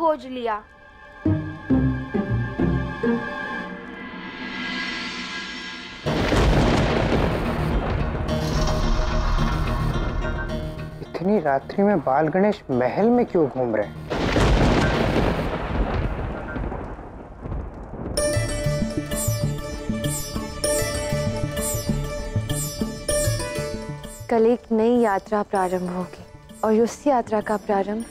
खोज लिया। इतनी रात्रि में बाल गणेश महल में क्यों घूम रहे हैं? कल एक नई यात्रा प्रारंभ होगी और उस यात्रा का प्रारंभ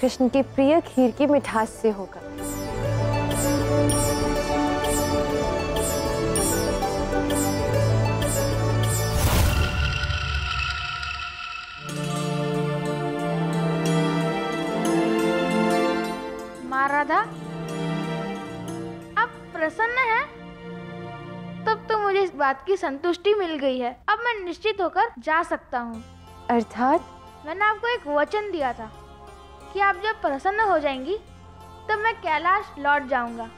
कृष्ण के प्रिय खीर की मिठास से होगा। राधा, आप प्रसन्न हैं? तब तो मुझे इस बात की संतुष्टि मिल गई है। अब मैं निश्चित होकर जा सकता हूँ। अर्थात? मैंने आपको एक वचन दिया था कि आप जब प्रसन्न हो जाएंगी तब मैं कैलाश लौट जाऊंगा।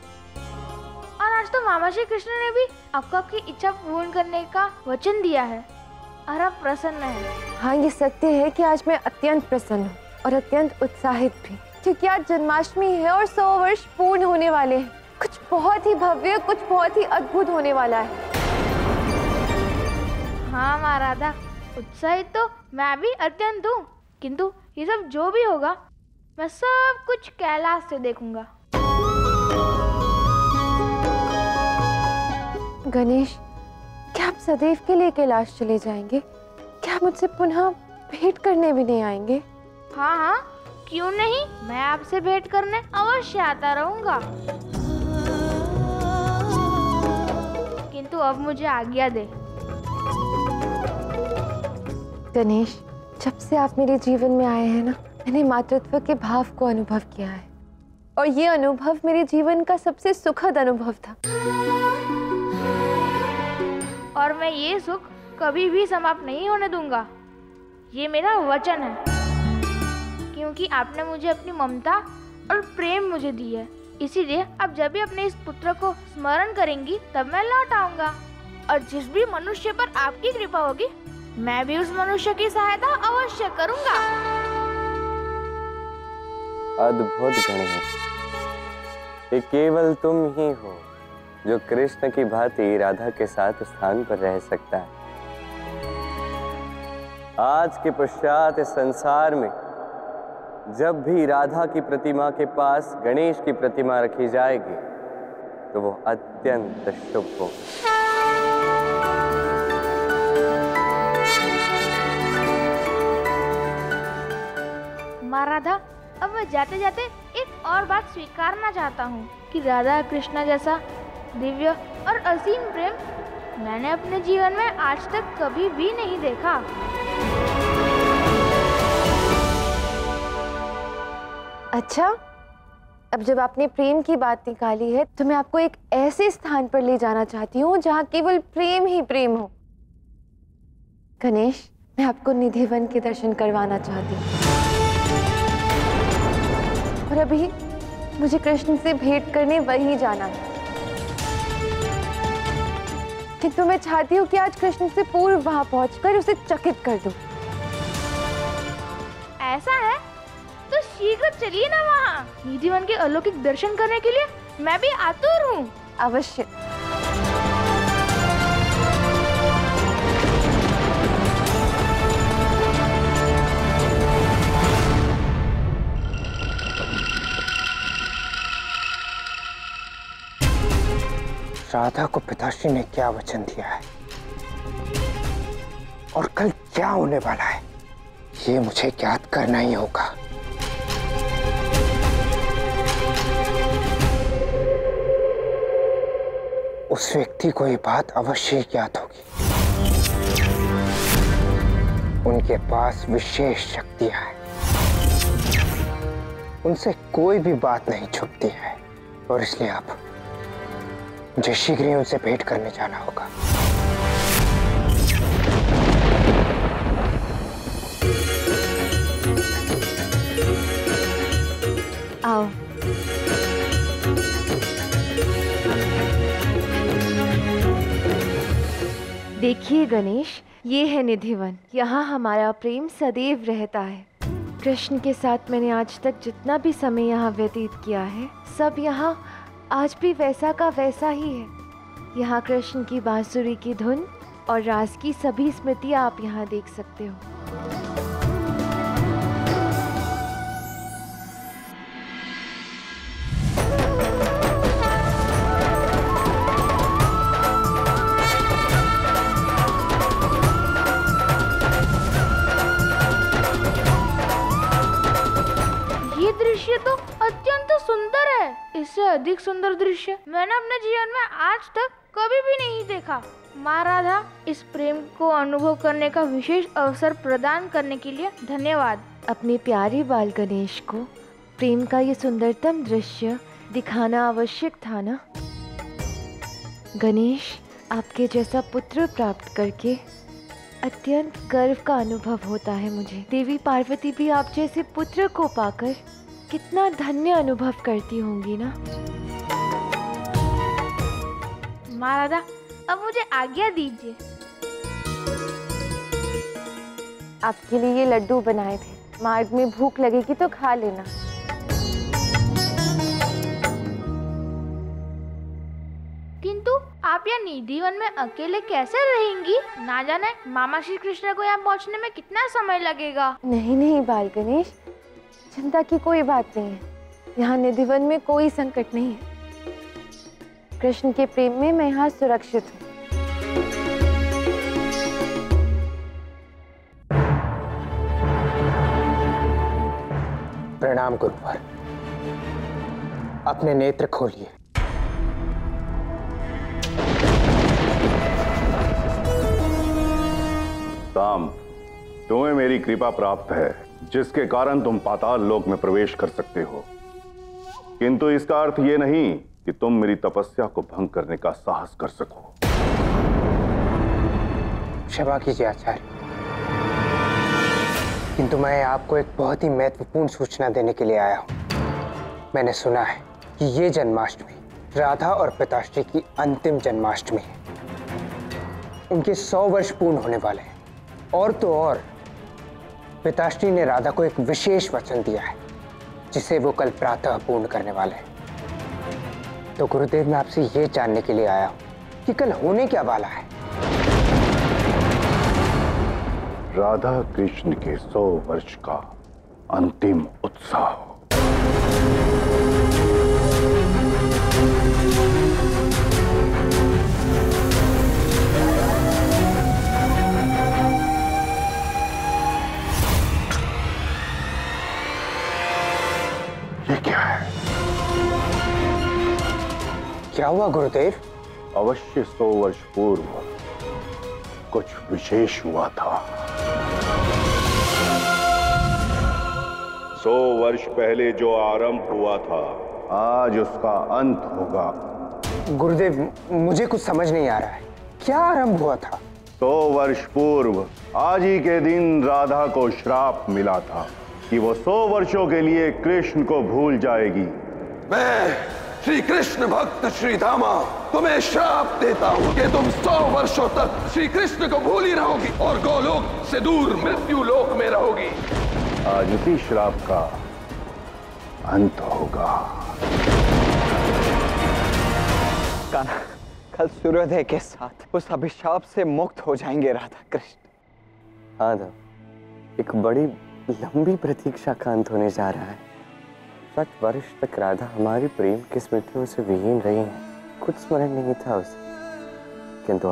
और आज तो मामा श्री कृष्ण ने भी आपको आपकी इच्छा पूर्ण करने का वचन दिया है और आप प्रसन्न हैं। हाँ, ये सत्य है कि आज मैं अत्यंत प्रसन्न हूँ और अत्यंत उत्साहित भी, क्योंकि आज जन्माष्टमी है और 100 वर्ष पूर्ण होने वाले हैं। कुछ बहुत ही भव्य, कुछ बहुत ही अद्भुत होने वाला है। हाँ माँ राधा, उत्साहित तो मैं भी अत्यंत हूँ, किंतु ये सब जो भी होगा मैं सब कुछ कैलाश से देखूंगा। गणेश, क्या आप सदैव के लिए कैलाश चले जाएंगे? क्या आप मुझसे पुनः भेंट करने भी नहीं आएंगे? हाँ हाँ, क्यों नहीं, मैं आपसे भेंट करने अवश्य आता रहूंगा। किंतु अब मुझे आज्ञा दे। गणेश, जब से आप मेरे जीवन में आए हैं ना, मैंने मातृत्व के भाव को अनुभव किया है और ये अनुभव मेरे जीवन का सबसे सुखद अनुभव था। और मैं ये सुख कभी भी समाप्त नहीं होने दूंगा, ये मेरा वचन है, क्योंकि आपने मुझे अपनी ममता और प्रेम मुझे दी है। इसीलिए आप जब भी अपने इस पुत्र को स्मरण करेंगी तब मैं लौट आऊंगा। और जिस भी मनुष्य पर आपकी कृपा होगी मैं भी उस मनुष्य की सहायता अवश्य करूंगा। अद्भुत गणेश, ये केवल तुम ही हो जो कृष्ण की भांति राधा के साथ स्थान पर रह सकता है। आज के पश्चात इस संसार में जब भी राधा की प्रतिमा के पास गणेश की प्रतिमा रखी जाएगी तो वो अत्यंत शुभ होगी। माँ राधा, अब मैं जाते जाते एक और बात स्वीकारना चाहता हूँ कि राधा कृष्णा जैसा दिव्य और असीम प्रेम मैंने अपने जीवन में आज तक कभी भी नहीं देखा। अच्छा, अब जब आपने प्रेम की बात निकाली है तो मैं आपको एक ऐसे स्थान पर ले जाना चाहती हूँ जहाँ केवल प्रेम ही प्रेम हो। गणेश, मैं आपको निधिवन के दर्शन करवाना चाहती हूँ और अभी मुझे कृष्ण से भेंट करने वहीं जाना है। किंतु मैं चाहती हूँ कि आज कृष्ण से पूर्व वहाँ पहुँचकर उसे चकित कर दूँ। ऐसा है तो शीघ्र चलिए ना, वहाँ निधिवन के अलौकिक दर्शन करने के लिए मैं भी आतुर हूँ। अवश्य। राधा को पिताश्री ने क्या वचन दिया है और कल क्या होने वाला है, ये मुझे ज्ञात करना ही होगा। उस व्यक्ति को ये बात अवश्य ज्ञात होगी। उनके पास विशेष शक्तियां हैं, उनसे कोई भी बात नहीं छुपती है और इसलिए आप मुझे शीघ्र ही उनसे भेंट करने जाना होगा। आओ। देखिए गणेश, ये है निधिवन, यहाँ हमारा प्रेम सदैव रहता है। कृष्ण के साथ मैंने आज तक जितना भी समय यहाँ व्यतीत किया है, सब यहाँ आज भी वैसा का वैसा ही है। यहाँ कृष्ण की बांसुरी की धुन और रास की सभी स्मृतियाँ आप यहाँ देख सकते हो। दृश्य तो अत्यंत सुंदर है। इससे अधिक सुंदर दृश्य मैंने अपने जीवन में आज तक कभी भी नहीं देखा। माँ राधा, इस प्रेम को अनुभव करने का विशेष अवसर प्रदान करने के लिए धन्यवाद। अपने प्यारे बाल गणेश को प्रेम का ये सुंदरतम दृश्य दिखाना आवश्यक था ना। गणेश, आपके जैसा पुत्र प्राप्त करके अत्यंत गर्व का अनुभव होता है मुझे। देवी पार्वती भी आप जैसे पुत्र को पाकर कितना धन्य अनुभव करती होंगी ना। माँ राधा, अब मुझे आज्ञा दीजिए। आपके लिए ये लड्डू बनाए थे, मार्ग में भूख लगेगी तो खा लेना। किंतु आप यह निधिवन में अकेले कैसे रहेंगी? ना जाने मामा श्री कृष्ण को यहाँ पहुँचने में कितना समय लगेगा। नहीं नहीं बाल गणेश, चिंता की कोई बात नहीं है। यहाँ निधिवन में कोई संकट नहीं है। कृष्ण के प्रेम में मैं यहाँ सुरक्षित हूँ। प्रणाम गुरुवर। अपने नेत्र खोलिए। राम, तुम्हें मेरी कृपा प्राप्त है, जिसके कारण तुम पाताल लोक में प्रवेश कर सकते हो, किंतु इसका अर्थ ये नहीं कि तुम मेरी तपस्या को भंग करने का साहस कर सको। क्षमा कीजिए आचार्य, किंतु मैं आपको एक बहुत ही महत्वपूर्ण सूचना देने के लिए आया हूँ। मैंने सुना है कि ये जन्माष्टमी राधा और प्रताश्री की अंतिम जन्माष्टमी है। उनके 100 वर्ष पूर्ण होने वाले हैं, और तो और पिताश्री ने राधा को एक विशेष वचन दिया है, जिसे वो कल प्रातः पूर्ण करने वाले हैं। तो गुरुदेव, मैं आपसे ये जानने के लिए आया हूं कि कल होने क्या वाला है। राधा कृष्ण के 100 वर्ष का अंतिम उत्साह। क्या हुआ गुरुदेव? अवश्य 100 वर्ष पूर्व कुछ विशेष हुआ था। 100 वर्ष पहले जो आरंभ हुआ था, आज उसका अंत होगा। गुरुदेव, मुझे कुछ समझ नहीं आ रहा है, क्या आरंभ हुआ था? 100 वर्ष पूर्व आज ही के दिन राधा को श्राप मिला था कि वो 100 वर्षों के लिए कृष्ण को भूल जाएगी। मैं श्री कृष्ण भक्त श्री धामा तुम्हें श्राप देता हूँ कि तुम 100 वर्षों तक श्री कृष्ण को भूली रहोगी और गोलोक से दूर मृत्यु लोक में रहोगी। आज इसी श्राप का अंत होगा। कल सूर्योदय के साथ उस अभिशाप से मुक्त हो जाएंगे राधा कृष्ण। हाँ ना, एक बड़ी लंबी प्रतीक्षा का अंत होने जा रहा है। 60 वर्ष तक राधा हमारी प्रेम की स्मृतियों से विहीन रही है। कुछ स्मरण नहीं था उसे, किंतु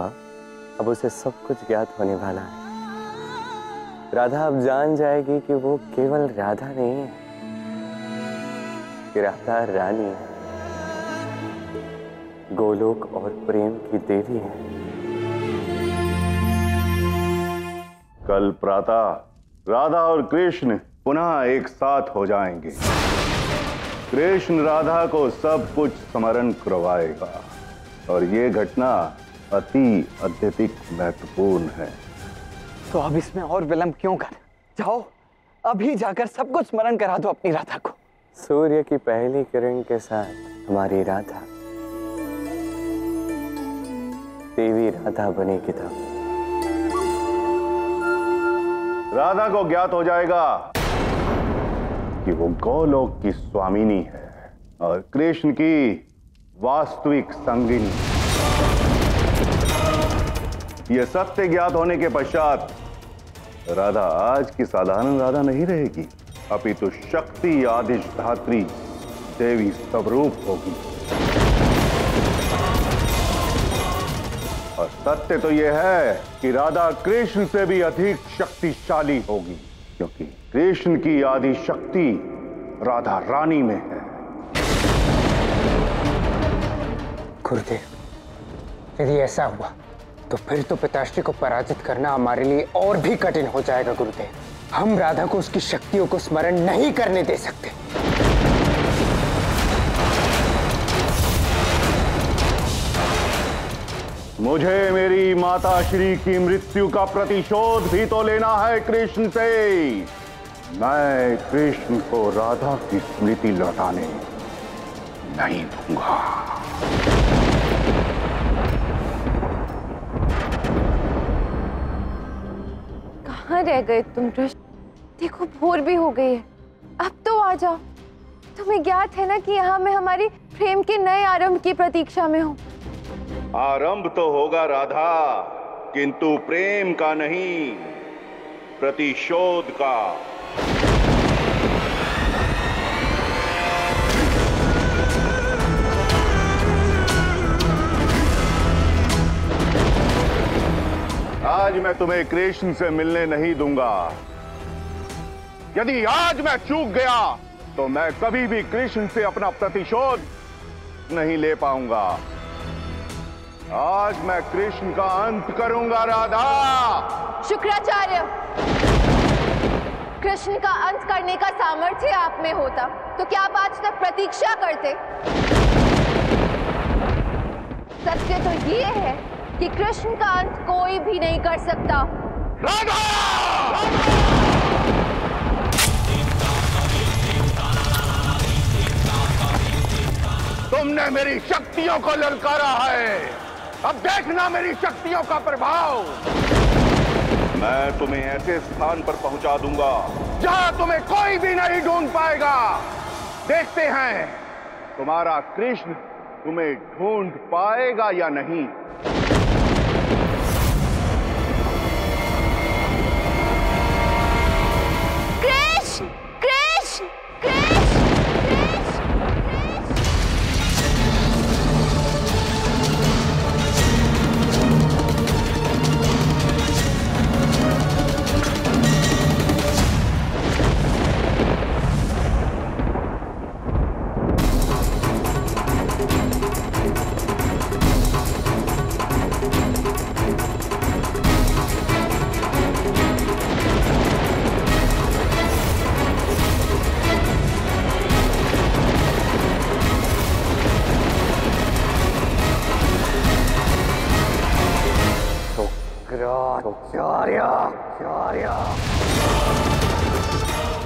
अब उसे सब कुछ ज्ञात होने वाला है। राधा अब जान जाएगी कि वो केवल राधा नहीं है, कि राधा रानी है, गोलोक और प्रेम की देवी है। कल प्रातः राधा और कृष्ण पुनः एक साथ हो जाएंगे। कृष्ण राधा को सब कुछ स्मरण करवाएगा, और ये घटना अति अत्यधिक महत्वपूर्ण है। तो अब इसमें और विलंब क्यों कर? जाओ, अभी जाकर सब कुछ स्मरण करा दो अपनी राधा को। सूर्य की पहली किरण के साथ हमारी राधा देवी राधा बनेगी। राधा को ज्ञात हो जाएगा कि वो गोलोक की स्वामिनी है और कृष्ण की वास्तविक संगिनी। यह सत्य ज्ञात होने के पश्चात राधा आज की साधारण राधा नहीं रहेगी, अपितु शक्ति आदिश धात्री देवी स्वरूप होगी। और सत्य तो यह है कि राधा कृष्ण से भी अधिक शक्तिशाली होगी, क्योंकि कृष्ण की आदि शक्ति राधा रानी में है। गुरुदेव, यदि ऐसा हुआ तो फिर तो पिताश्री को पराजित करना हमारे लिए और भी कठिन हो जाएगा। गुरुदेव, हम राधा को उसकी शक्तियों को स्मरण नहीं करने दे सकते। मुझे मेरी माता श्री की मृत्यु का प्रतिशोध भी तो लेना है कृष्ण से। मैं कृष्ण को राधा की स्मृति लौटाने नहीं दूंगा। कहाँ रह गए तुम कृष्ण? देखो भोर भी हो गई है, अब तो आ जाओ। तुम्हें ज्ञात है ना कि यहाँ मैं हमारी प्रेम के नए आरंभ की प्रतीक्षा में हूँ। आरंभ तो होगा राधा, किंतु प्रेम का नहीं, प्रतिशोध का। आज मैं तुम्हें कृष्ण से मिलने नहीं दूंगा। यदि आज मैं चूक गया तो मैं कभी भी कृष्ण से अपना प्रतिशोध नहीं ले पाऊंगा। आज मैं कृष्ण का अंत करूंगा राधा। शुक्राचार्य, कृष्ण का अंत करने का सामर्थ्य आप में होता तो क्या आप आज तक प्रतीक्षा करते? सत्य तो ये है कि कृष्ण का अंत कोई भी नहीं कर सकता। राधा! तुमने मेरी शक्तियों को ललकारा है, अब देखना मेरी शक्तियों का प्रभाव। मैं तुम्हें ऐसे स्थान पर पहुंचा दूंगा जहां तुम्हें कोई भी नहीं ढूंढ पाएगा। देखते हैं तुम्हारा कृष्ण तुम्हें ढूंढ पाएगा या नहीं।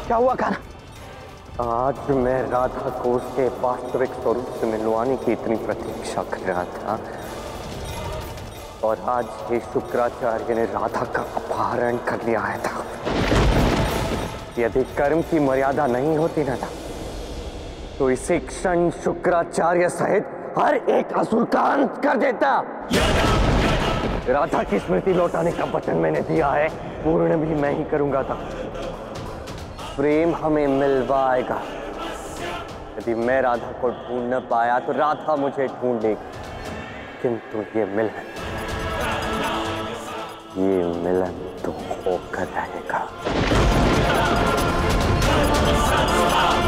क्या हुआ कान्हा? आज मैं राधा को उसके वास्तविक स्वरूप से मिलवाने की इतनी प्रतीक्षा कर रहा था, और आज ये शुक्राचार्य ने राधा का अपहरण कर लिया है था। यदि कर्म की मर्यादा नहीं होती ना था, तो इसी क्षण शुक्राचार्य सहित हर एक असुर का अंत कर देता। राधा की स्मृति लौटाने का वचन मैंने दिया है, पूर्ण भी मैं ही करूंगा था। प्रेम हमें मिलवाएगा। यदि मैं राधा को ढूंढ न पाया तो राधा मुझे ढूंढेगी, किंतु ये मिलन तो होकर रहेगा।